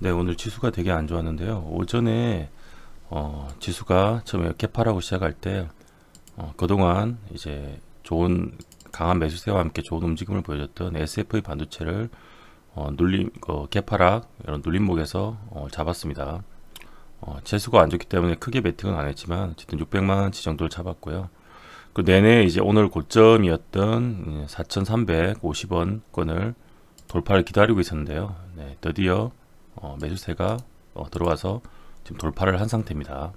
네, 오늘 지수가 되게 안 좋았는데요. 오전에 지수가 처음에 개파라고 시작할 때 그동안 이제 좋은 강한 매수세와 함께 좋은 움직임을 보여줬던 SFA 반도체를 눌림, 개파락 이런 눌림목에서 잡았습니다. 재수가 안 좋기 때문에 크게 베팅은 안 했지만 어쨌든 600만원 지정도를 잡았고요. 그 내내 이제 오늘 고점이었던 4,350원 권을 돌파를 기다리고 있었는데요. 네, 드디어 매수세가 들어와서 지금 돌파를 한 상태입니다.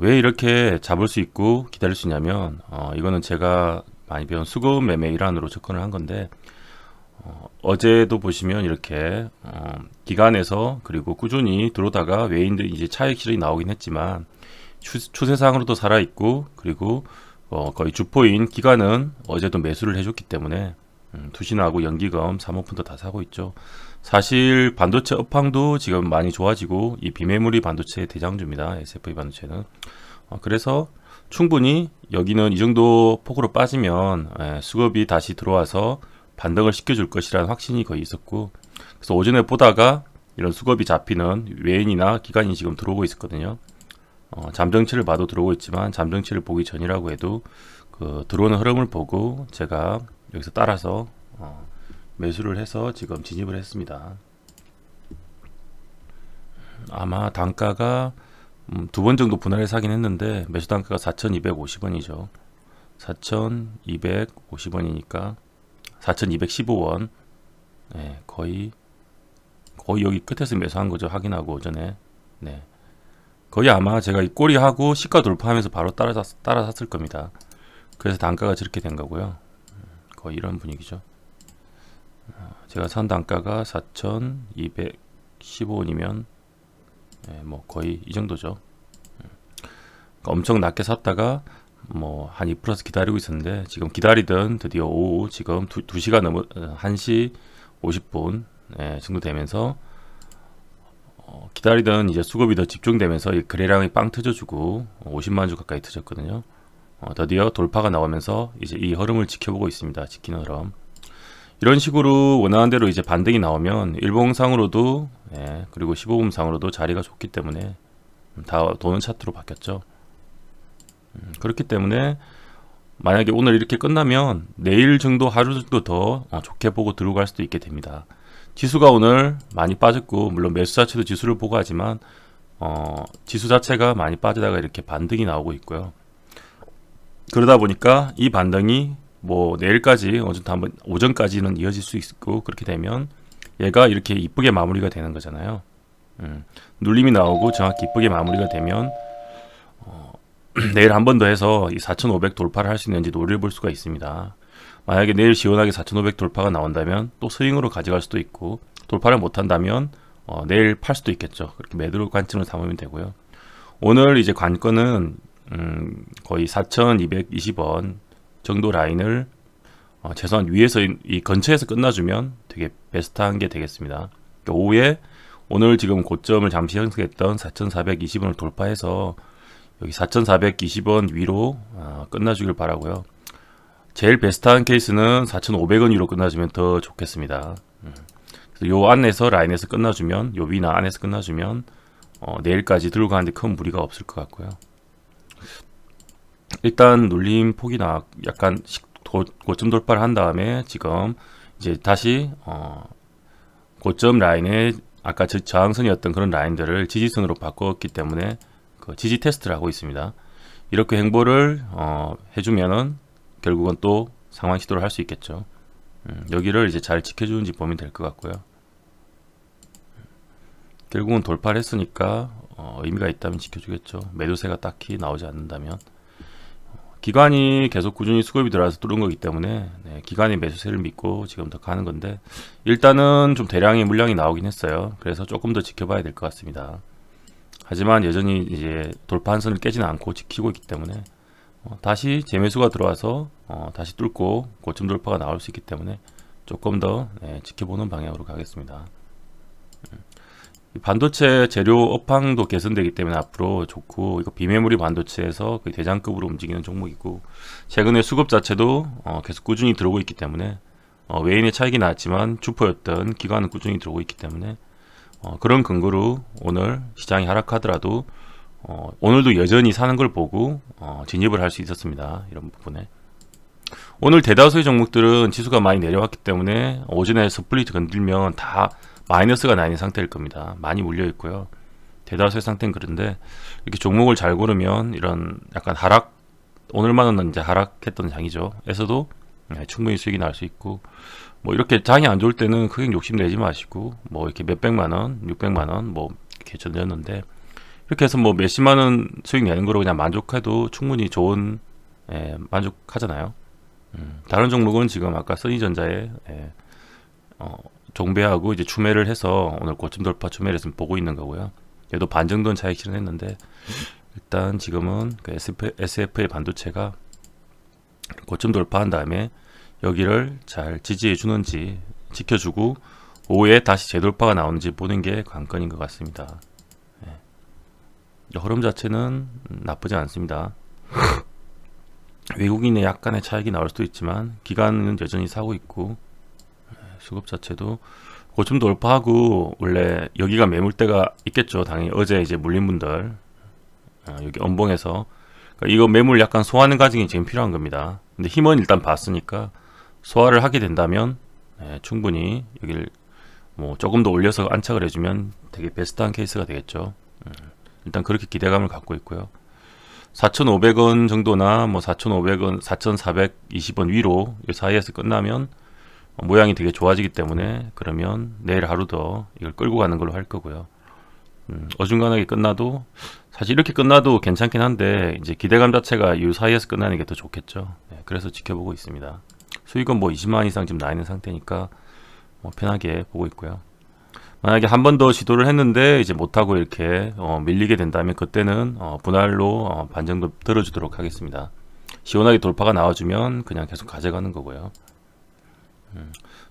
왜 이렇게 잡을 수 있고 기다릴 수 있냐면 이거는 제가 많이 배운 수급 매매 일환으로 접근을 한 건데, 어제도 보시면 이렇게 기간에서 그리고 꾸준히 들어오다가 외인들 이제 차익 실이 나오긴 했지만 추세상으로도 살아있고, 그리고 거의 주포인 기간은 어제도 매수를 해줬기 때문에 투신하고 연기금, 사모펀드 다 사고 있죠. 사실 반도체 업황도 지금 많이 좋아지고 이 비메모리 반도체의 대장주입니다. SFA 반도체는. 그래서 충분히 여기는 이 정도 폭으로 빠지면 수급이 다시 들어와서 반등을 시켜줄 것이라는 확신이 거의 있었고, 그래서 오전에 보다가 이런 수급이 잡히는 외인이나 기관이 지금 들어오고 있었거든요. 잠정치를 봐도 들어오고 있지만 잠정치를 보기 전이라고 해도 그 들어오는 흐름을 보고 제가 여기서 따라서 매수를 해서 지금 진입을 했습니다. 아마 단가가 두 번 정도 분할해서 하긴 했는데 매수 단가가 4,250원이죠 4,250원이니까 4,215원. 네, 거의 여기 끝에서 매수한 거죠. 확인하고 오전에. 네, 거의 아마 제가 이 꼬리하고 시가 돌파하면서 바로 따라 샀을 겁니다. 그래서 단가가 저렇게 된 거고요. 거의 이런 분위기죠. 제가 산 단가가 4,215원이면 네, 뭐 거의 이 정도죠. 엄청 낮게 샀다가 뭐 한 2% 기다리고 있었는데 지금 기다리던 드디어 오후 지금 2시가 넘어 1시 50분 정도 되면서 기다리던 이제 수급이 더 집중되면서 이 거래량이 빵 터져주고 50만 주 가까이 터졌거든요. 드디어 돌파가 나오면서 이제 이 흐름을 지켜보고 있습니다. 지키는 흐름. 이런 식으로 원하는 대로 이제 반등이 나오면 일봉상으로도 그리고 15분상으로도 자리가 좋기 때문에 다 도는 차트로 바뀌었죠. 그렇기 때문에 만약에 오늘 이렇게 끝나면 내일 정도 하루 정도 더 좋게 보고 들어갈 수도 있게 됩니다. 지수가 오늘 많이 빠졌고, 물론 매수 자체도 지수를 보고 하지만 지수 자체가 많이 빠지다가 이렇게 반등이 나오고 있고요. 그러다 보니까 이 반등이 뭐 내일까지 오전까지는 이어질 수 있고, 그렇게 되면 얘가 이렇게 이쁘게 마무리가 되는 거잖아요. 눌림이 나오고 정확히 이쁘게 마무리가 되면 내일 한 번 더 해서 이 4,500 돌파를 할 수 있는지 노려볼 수가 있습니다. 만약에 내일 시원하게 4,500 돌파가 나온다면 또 스윙으로 가져갈 수도 있고, 돌파를 못한다면 내일 팔 수도 있겠죠. 그렇게 매도 관점을 삼으면 되고요. 오늘 이제 관건은 거의 4,220원 정도 라인을 최소한 위에서 이 근처에서 끝나주면 되게 베스트한 게 되겠습니다. 오후에 오늘 지금 고점을 잠시 형성했던 4,420원을 돌파해서 여기 4,420원 위로 끝나주길 바라고요. 제일 베스트한 케이스는 4,500원 위로 끝나주면 더 좋겠습니다. 그래서 요 안에서 라인에서 끝나주면, 요 위나 안에서 끝나주면 내일까지 들고 가는데 큰 무리가 없을 것 같고요. 일단 눌림 폭이 약간 고점 돌파를 한 다음에 지금 이제 다시 고점 라인에 아까 저항선이었던 그런 라인들을 지지선으로 바꿨기 때문에 그 지지 테스트를 하고 있습니다. 이렇게 행보를 해주면은 결국은 또 상황 시도를 할 수 있겠죠. 여기를 이제 잘 지켜주는지 보면 될 것 같고요. 결국은 돌파를 했으니까 의미가 있다면 지켜주겠죠. 매도세가 딱히 나오지 않는다면. 기관이 계속 꾸준히 수급이 들어와서 뚫은 거기 때문에 네, 기관이 매수세를 믿고 지금 더 가는 건데, 일단은 좀 대량의 물량이 나오긴 했어요. 그래서 조금 더 지켜봐야 될 것 같습니다. 하지만 여전히 이제 돌파 한 선을 깨지는 않고 지키고 있기 때문에 다시 재매수가 들어와서 다시 뚫고 고점 돌파가 나올 수 있기 때문에 조금 더 지켜보는 방향으로 가겠습니다. 반도체 재료 업황도 개선되기 때문에 앞으로 좋고, 이거 비메모리 반도체에서 거의 대장급으로 움직이는 종목이고, 최근에 수급 자체도 계속 꾸준히 들어오고 있기 때문에 외인의 차익이 났지만 주포였던 기관은 꾸준히 들어오고 있기 때문에 그런 근거로 오늘 시장이 하락하더라도 오늘도 여전히 사는 걸 보고 진입을 할 수 있었습니다. 이런 부분에 오늘 대다수의 종목들은 지수가 많이 내려왔기 때문에 오전에 스플릿 건들면 다 마이너스가 나 있는 상태일 겁니다. 많이 물려 있고요. 대다수의 상태는 그런데 이렇게 종목을 잘 고르면 이런 약간 하락, 오늘만은 이제 하락했던 장이죠. 에서도 충분히 수익이 날 수 있고, 뭐 이렇게 장이 안 좋을 때는 크게 욕심내지 마시고 뭐 이렇게 몇백만원, 600만원 뭐 이렇게 전렸는데 이렇게 해서 뭐 몇십만원 수익 내는 거로 그냥 만족해도 충분히 좋은, 만족하잖아요. 다른 종목은 지금 아까 써니전자에 종배하고 이제 추매를 해서 오늘 고점 돌파 추매를 지금 보고 있는 거고요. 얘도 반 정도는 차익 실현했는데 일단 지금은 그 SFA 반도체가 고점 돌파한 다음에 여기를 잘 지지해 주는지 지켜주고 오후에 다시 재돌파가 나오는지 보는 게 관건인 것 같습니다. 흐름 자체는 나쁘지 않습니다. 외국인의 약간의 차익이 나올 수도 있지만 기관은 여전히 사고 있고 수급 자체도 고점 돌파하고 원래 여기가 매물대가 있겠죠. 당연히 어제 이제 물린 분들 여기 엄봉에서 그러니까 이거 매물 약간 소화하는 과정이 지금 필요한 겁니다. 근데 힘은 일단 봤으니까 소화를 하게 된다면 충분히 여기를 뭐 조금 더 올려서 안착을 해주면 되게 베스트한 케이스가 되겠죠. 일단 그렇게 기대감을 갖고 있고요. 4,500원 정도나 뭐 4,500원, 4,420원 위로 이 사이에서 끝나면 모양이 되게 좋아지기 때문에 그러면 내일 하루 더 이걸 끌고 가는 걸로 할 거고요. 어중간하게 끝나도 사실 이렇게 끝나도 괜찮긴 한데 이제 기대감 자체가 이 사이에서 끝나는 게 더 좋겠죠. 그래서 지켜보고 있습니다. 수익은 뭐 20만원 이상 지금 나 있는 상태니까 뭐 편하게 보고 있고요. 만약에 한 번 더 시도를 했는데 이제 못하고 이렇게 밀리게 된다면 그때는 분할로 반 정도 들어주도록 하겠습니다. 시원하게 돌파가 나와주면 그냥 계속 가져가는 거고요.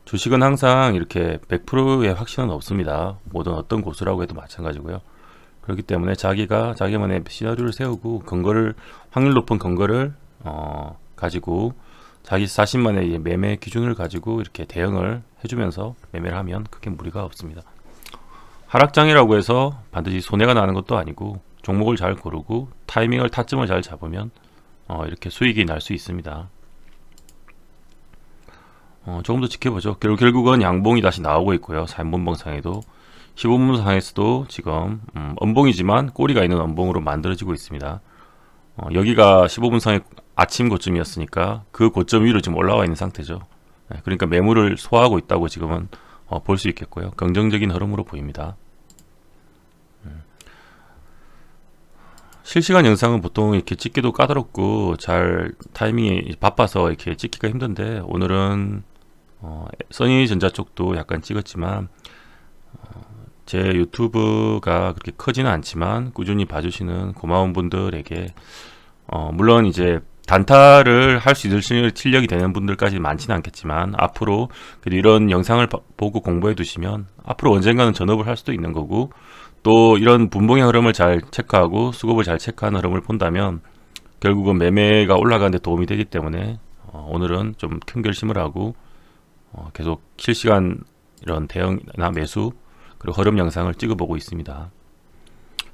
주식은 항상 이렇게 100%의 확신은 없습니다. 모든 어떤 고수라고 해도 마찬가지고요. 그렇기 때문에 자기만의 시나리오를 세우고 근거를, 확률 높은 근거를 가지고 자기 자신만의 매매 기준을 가지고 이렇게 대응을 해주면서 매매를 하면 크게 무리가 없습니다. 하락장이라고 해서 반드시 손해가 나는 것도 아니고 종목을 잘 고르고 타이밍을, 타점을 잘 잡으면 이렇게 수익이 날 수 있습니다. 조금 더 지켜보죠. 결국은 양봉이 다시 나오고 있고요. 3분봉상에도 15분봉상에서도 지금 엄봉이지만 꼬리가 있는 엄봉으로 만들어지고 있습니다. 여기가 15분상의 아침 고점이었으니까 그 고점 위로 지금 올라와 있는 상태죠. 그러니까 매물을 소화하고 있다고 지금은 볼 수 있겠고요. 긍정적인 흐름으로 보입니다. 실시간 영상은 보통 이렇게 찍기도 까다롭고 잘 타이밍이 바빠서 이렇게 찍기가 힘든데 오늘은 써니전자 쪽도 약간 찍었지만 제 유튜브가 그렇게 크지는 않지만 꾸준히 봐주시는 고마운 분들에게 물론 이제 단타를 할 수 있을 실력이 되는 분들까지 많지는 않겠지만 앞으로 그래도 이런 영상을 보고 공부해 두시면 앞으로 언젠가는 전업을 할 수도 있는 거고 또 이런 분봉의 흐름을 잘 체크하고 수급을 잘 체크하는 흐름을 본다면 결국은 매매가 올라가는데 도움이 되기 때문에 오늘은 좀 큰 결심을 하고 계속 실시간 이런 대응이나 매수 그리고 흐름 영상을 찍어보고 있습니다.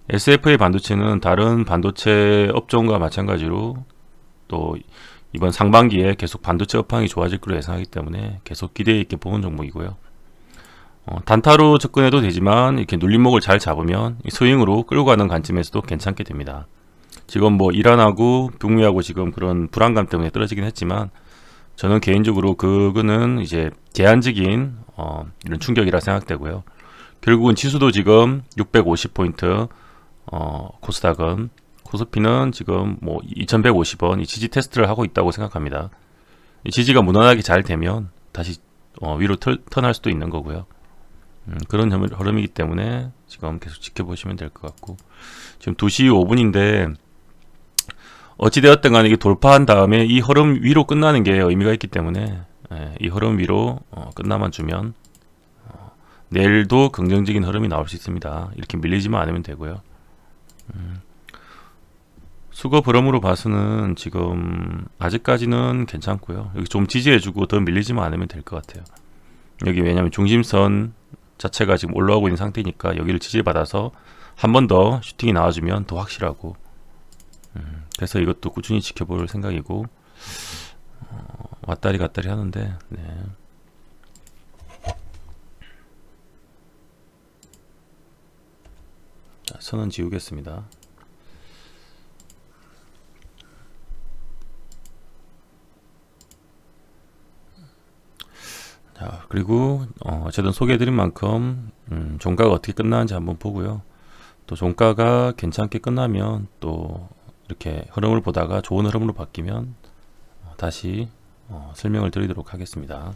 SFA 반도체는 다른 반도체 업종과 마찬가지로 또 이번 상반기에 계속 반도체 업황이 좋아질 거로 예상하기 때문에 계속 기대 있게 보는 종목이고요. 단타로 접근해도 되지만 이렇게 눌림목을 잘 잡으면 스윙으로 끌고 가는 관점에서도 괜찮게 됩니다. 지금 뭐 이란하고 북미하고 지금 그런 불안감 때문에 떨어지긴 했지만 저는 개인적으로 그거는 이제 제한적인 이런 충격이라 생각되고요. 결국은 지수도 지금 650포인트, 코스닥은 코스피는 지금 뭐 2150원 이 지지 테스트를 하고 있다고 생각합니다. 이 지지가 무난하게 잘 되면 다시 위로 턴할 수도 있는 거고요. 그런 흐름이기 때문에 지금 계속 지켜보시면 될 것 같고 지금 2시 5분인데 어찌되었든 간에 이게 돌파한 다음에 이 흐름 위로 끝나는 게 의미가 있기 때문에 이 흐름 위로 끝나만 주면 내일도 긍정적인 흐름이 나올 수 있습니다. 이렇게 밀리지만 않으면 되고요. 수급 흐름으로 봐서는 지금 아직까지는 괜찮고요. 여기 좀 지지해주고 더 밀리지만 않으면 될 것 같아요. 여기 왜냐면 중심선 자체가 지금 올라오고 있는 상태니까 여기를 지지받아서 한 번 더 슈팅이 나와주면 더 확실하고, 그래서 이것도 꾸준히 지켜볼 생각이고, 왔다리 갔다리 하는데, 네. 자, 선은 지우겠습니다. 자, 그리고 어쨌든 소개해드린 만큼 종가가 어떻게 끝나는지 한번 보고요. 또 종가가 괜찮게 끝나면 또 이렇게 흐름을 보다가 좋은 흐름으로 바뀌면 다시 설명을 드리도록 하겠습니다.